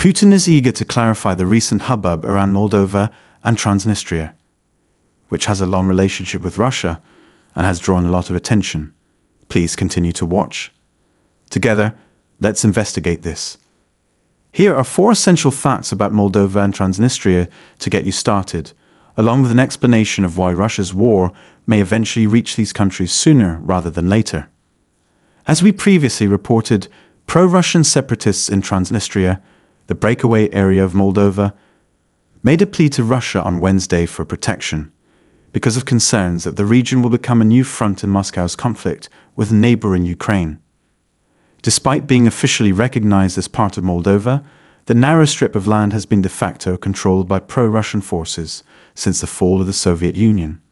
Putin is eager to clarify the recent hubbub around Moldova and Transnistria, which has a long relationship with Russia and has drawn a lot of attention. Please continue to watch. Together, let's investigate this. Here are 4 essential facts about Moldova and Transnistria to get you started, along with an explanation of why Russia's war may eventually reach these countries sooner rather than later. As we previously reported, pro-Russian separatists in Transnistria, the breakaway area of Moldova, made a plea to Russia on Wednesday for protection, because of concerns that the region will become a new front in Moscow's conflict with neighboring Ukraine. Despite being officially recognized as part of Moldova, the narrow strip of land has been de facto controlled by pro-Russian forces since the fall of the Soviet Union.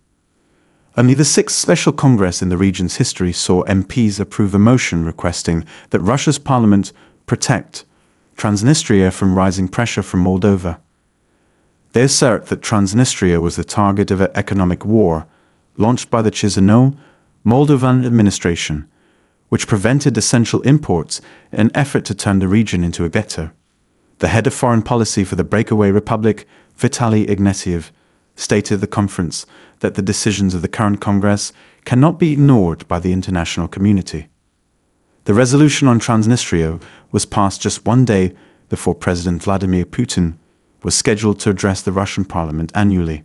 Only the 6th Special Congress in the region's history saw MPs approve a motion requesting that Russia's parliament protect Transnistria from rising pressure from Moldova. They assert that Transnistria was the target of an economic war launched by the Chisinau Moldovan administration, which prevented essential imports in an effort to turn the region into a ghetto. The head of foreign policy for the breakaway republic, Vitali Ignatiev, stated at the conference that the decisions of the current Congress cannot be ignored by the international community. The resolution on Transnistria was passed just one day before President Vladimir Putin was scheduled to address the Russian parliament annually.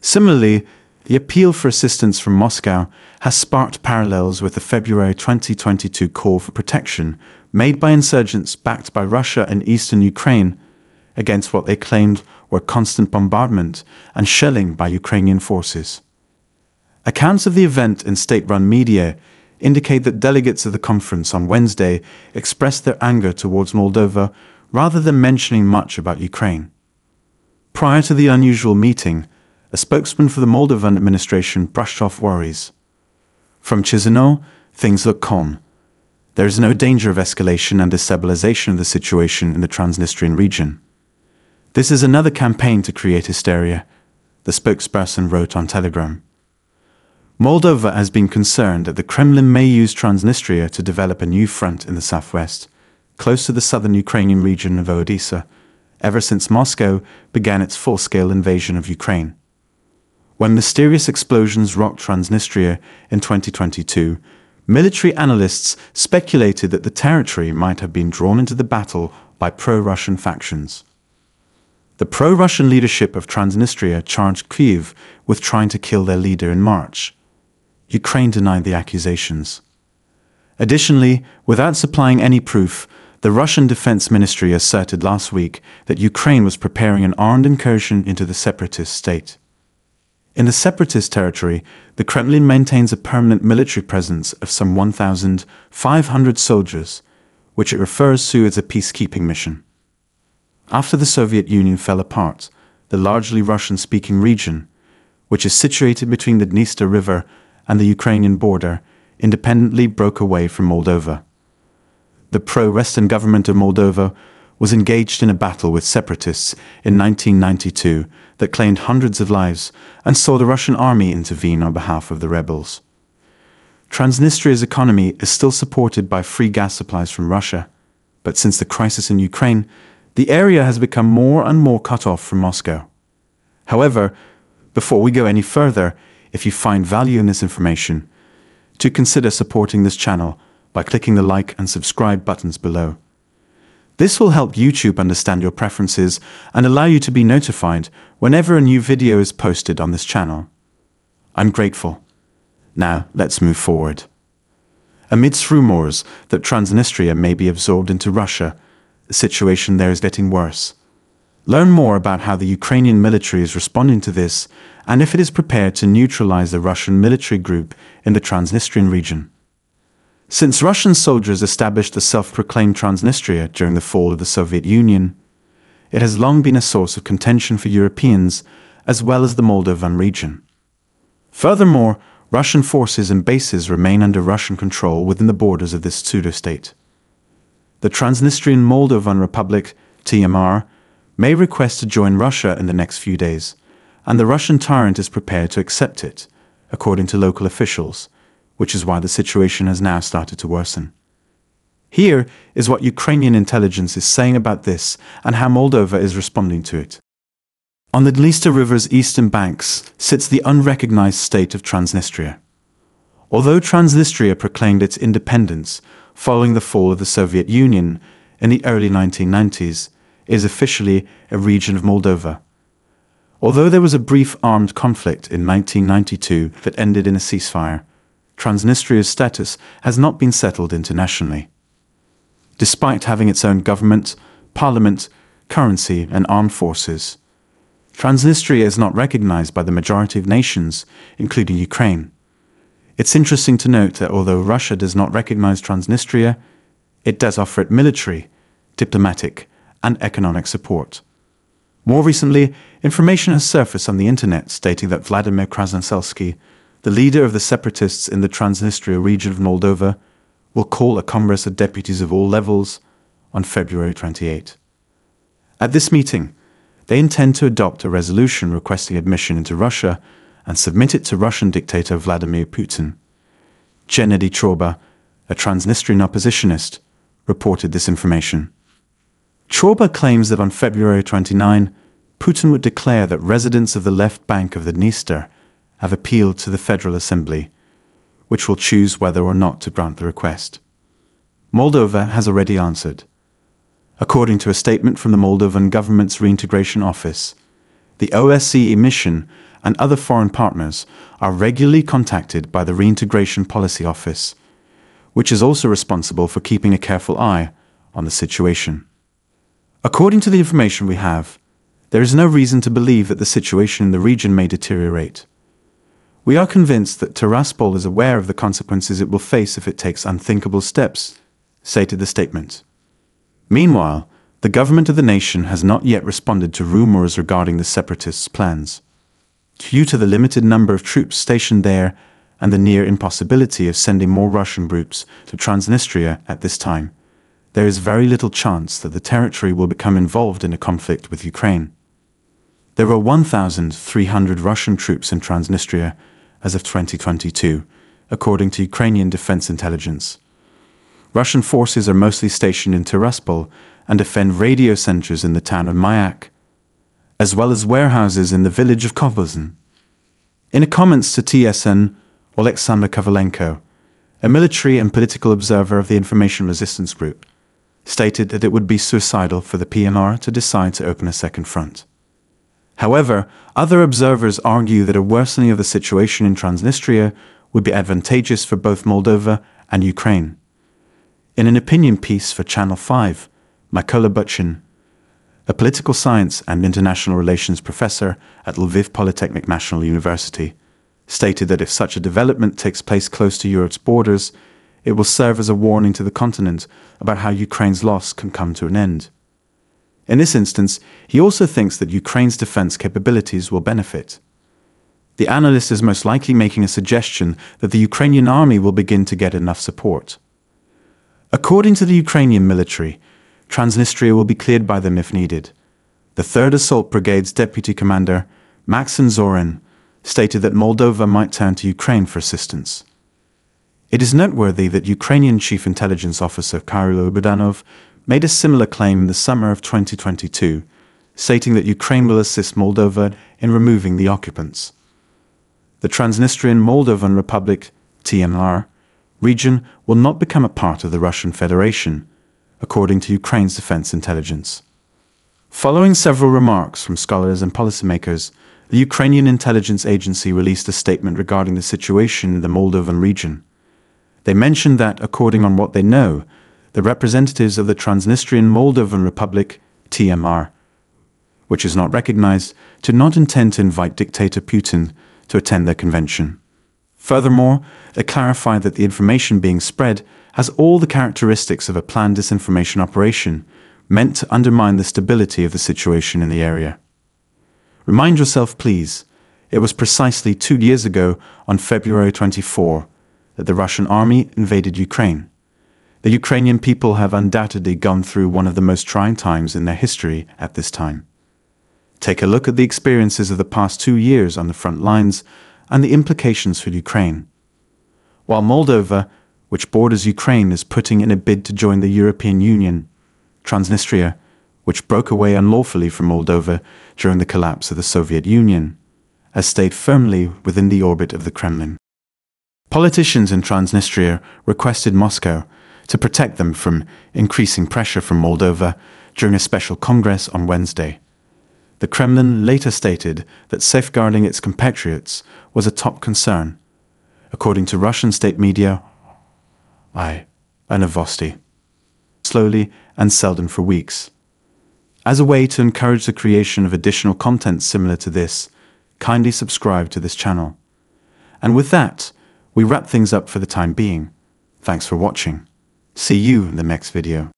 Similarly, the appeal for assistance from Moscow has sparked parallels with the February 2022 call for protection made by insurgents backed by Russia and eastern Ukraine against what they claimed were constant bombardment and shelling by Ukrainian forces. Accounts of the event in state-run media indicate that delegates of the conference on Wednesday expressed their anger towards Moldova rather than mentioning much about Ukraine. Prior to the unusual meeting, a spokesman for the Moldovan administration brushed off worries. From Chisinau, things look calm. There is no danger of escalation and destabilization of the situation in the Transnistrian region. This is another campaign to create hysteria, the spokesperson wrote on Telegram. Moldova has been concerned that the Kremlin may use Transnistria to develop a new front in the southwest, close to the southern Ukrainian region of Odessa, ever since Moscow began its full-scale invasion of Ukraine. When mysterious explosions rocked Transnistria in 2022, military analysts speculated that the territory might have been drawn into the battle by pro-Russian factions. The pro-Russian leadership of Transnistria charged Kyiv with trying to kill their leader in March. Ukraine denied the accusations. Additionally, without supplying any proof, the Russian Defense Ministry asserted last week that Ukraine was preparing an armed incursion into the separatist state. In the separatist territory, the Kremlin maintains a permanent military presence of some 1,500 soldiers, which it refers to as a peacekeeping mission. After the Soviet Union fell apart, the largely Russian-speaking region, which is situated between the Dniester River and the Ukrainian border, independently broke away from Moldova. The pro-Western government of Moldova was engaged in a battle with separatists in 1992 that claimed hundreds of lives and saw the Russian army intervene on behalf of the rebels. Transnistria's economy is still supported by free gas supplies from Russia, but since the crisis in Ukraine, the area has become more and more cut off from Moscow. However, before we go any further, if you find value in this information, to consider supporting this channel by clicking the like and subscribe buttons below. This will help YouTube understand your preferences and allow you to be notified whenever a new video is posted on this channel. I'm grateful. Now, let's move forward. Amidst rumors that Transnistria may be absorbed into Russia, the situation there is getting worse. Learn more about how the Ukrainian military is responding to this and if it is prepared to neutralize the Russian military group in the Transnistrian region. Since Russian soldiers established the self-proclaimed Transnistria during the fall of the Soviet Union, it has long been a source of contention for Europeans as well as the Moldovan region. Furthermore, Russian forces and bases remain under Russian control within the borders of this pseudo-state. The Transnistrian Moldovan Republic, TMR, may request to join Russia in the next few days, and the Russian tyrant is prepared to accept it, according to local officials, which is why the situation has now started to worsen. Here is what Ukrainian intelligence is saying about this and how Moldova is responding to it. On the Dniester River's eastern banks sits the unrecognized state of Transnistria. Although Transnistria proclaimed its independence following the fall of the Soviet Union in the early 1990s, it is officially a region of Moldova. Although there was a brief armed conflict in 1992 that ended in a ceasefire, Transnistria's status has not been settled internationally. Despite having its own government, parliament, currency and armed forces, Transnistria is not recognized by the majority of nations, including Ukraine. It's interesting to note that although Russia does not recognize Transnistria, it does offer it military, diplomatic and economic support. More recently, information has surfaced on the internet stating that Vladimir Krasnoselsky, the leader of the separatists in the Transnistria region of Moldova, will call a Congress of Deputies of all levels on February 28. At this meeting, they intend to adopt a resolution requesting admission into Russia and submit it to Russian dictator Vladimir Putin. Gennady Troba, a Transnistrian oppositionist, reported this information. Troba claims that on February 29, Putin would declare that residents of the left bank of the Dniester have appealed to the Federal Assembly, which will choose whether or not to grant the request. Moldova has already answered. According to a statement from the Moldovan government's Reintegration Office, the OSCE mission and other foreign partners are regularly contacted by the Reintegration Policy Office, which is also responsible for keeping a careful eye on the situation. According to the information we have, there is no reason to believe that the situation in the region may deteriorate. We are convinced that Tiraspol is aware of the consequences it will face if it takes unthinkable steps, stated the statement. Meanwhile, the government of the nation has not yet responded to rumors regarding the separatists' plans. Due to the limited number of troops stationed there and the near impossibility of sending more Russian troops to Transnistria at this time, there is very little chance that the territory will become involved in a conflict with Ukraine. There are 1,300 Russian troops in Transnistria as of 2022, according to Ukrainian defense intelligence. Russian forces are mostly stationed in Tiraspol and defend radio centers in the town of Mayak, as well as warehouses in the village of Kovuzin. In a comments to TSN, Oleksandr Kovalenko, a military and political observer of the Information Resistance Group, stated that it would be suicidal for the PNR to decide to open a second front. However, other observers argue that a worsening of the situation in Transnistria would be advantageous for both Moldova and Ukraine. In an opinion piece for Channel 5, Mykola Butchin, a political science and international relations professor at Lviv Polytechnic National University, stated that if such a development takes place close to Europe's borders, it will serve as a warning to the continent about how Ukraine's loss can come to an end. In this instance, he also thinks that Ukraine's defense capabilities will benefit. The analyst is most likely making a suggestion that the Ukrainian army will begin to get enough support. According to the Ukrainian military, Transnistria will be cleared by them if needed. The 3rd Assault Brigade's deputy commander, Maxim Zorin, stated that Moldova might turn to Ukraine for assistance. It is noteworthy that Ukrainian Chief Intelligence Officer Kyrylo Budanov made a similar claim in the summer of 2022, stating that Ukraine will assist Moldova in removing the occupants. The Transnistrian Moldovan Republic, TMR, region will not become a part of the Russian Federation, according to Ukraine's defense intelligence. Following several remarks from scholars and policymakers, the Ukrainian intelligence agency released a statement regarding the situation in the Moldovan region. They mentioned that, according on what they know, the representatives of the Transnistrian Moldovan Republic, TMR, which is not recognized, do not intend to invite dictator Putin to attend their convention. Furthermore, they clarify that the information being spread has all the characteristics of a planned disinformation operation meant to undermine the stability of the situation in the area. Remind yourself, please, it was precisely 2 years ago, on February 24, that the Russian army invaded Ukraine. The Ukrainian people have undoubtedly gone through one of the most trying times in their history at this time. Take a look at the experiences of the past 2 years on the front lines and the implications for Ukraine. While Moldova, which borders Ukraine, is putting in a bid to join the European Union. Transnistria, which broke away unlawfully from Moldova during the collapse of the Soviet Union, has stayed firmly within the orbit of the Kremlin. Politicians in Transnistria requested Moscow to protect them from increasing pressure from Moldova during a special congress on Wednesday. The Kremlin later stated that safeguarding its compatriots was a top concern, according to Russian state media Ria Novosti, slowly and seldom for weeks. As a way to encourage the creation of additional content similar to this, kindly subscribe to this channel. And with that, we wrap things up for the time being. Thanks for watching. See you in the next video.